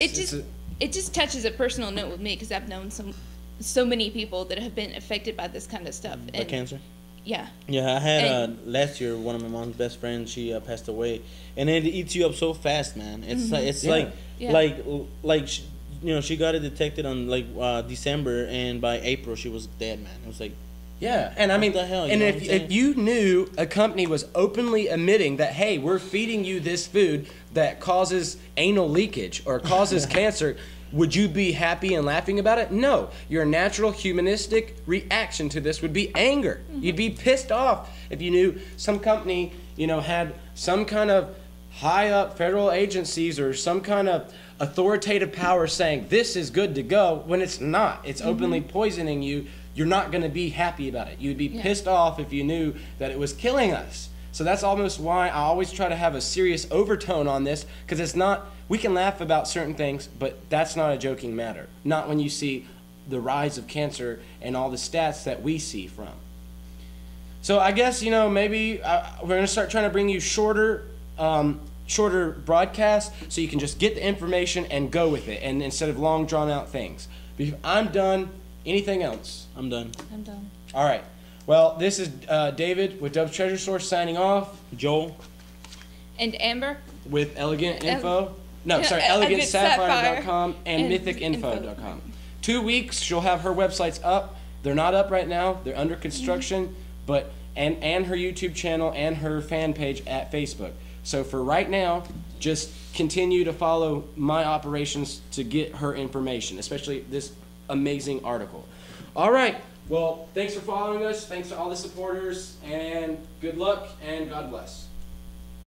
It just touches a personal note with me because I've known so many people that have been affected by this kind of stuff. By cancer? Yeah. Yeah, I had last year one of my mom's best friends. She passed away, and it eats you up so fast, man. It's like you know, she got it detected on like December, and by April she was dead, man. It was like. Yeah, and I mean, what the hell, and if you knew a company was openly admitting that, hey, we're feeding you this food that causes anal leakage or causes cancer, would you be happy and laughing about it? No. Your natural humanistic reaction to this would be anger. You'd be pissed off if you knew some company, you know, had some kind of high up federal agencies or some kind of authoritative power saying this is good to go when it's not. It's openly poisoning you. You're not going to be happy about it. You'd be pissed off if you knew that it was killing us. So that's almost why I always try to have a serious overtone on this, because it's not, we can laugh about certain things, but that's not a joking matter. Not when you see the rise of cancer and all the stats that we see from. So I guess, you know, maybe we're going to start trying to bring you shorter, shorter broadcasts so you can just get the information and go with it, and instead of long drawn out things. Because I'm done. Anything else? I'm done. I'm done. All right. Well, this is David with Dub's Treasure Store signing off. Joel. And Amber. With Elegant Info. No, sorry, ElegantSapphire.com and MythicInfo.com. 2 weeks, she'll have her websites up. They're not up right now. They're under construction, but and her YouTube channel and her fan page at Facebook. So for right now, just continue to follow my operations to get her information, especially this amazing article. All right. Well, thanks for following us. Thanks to all the supporters, and good luck and God bless.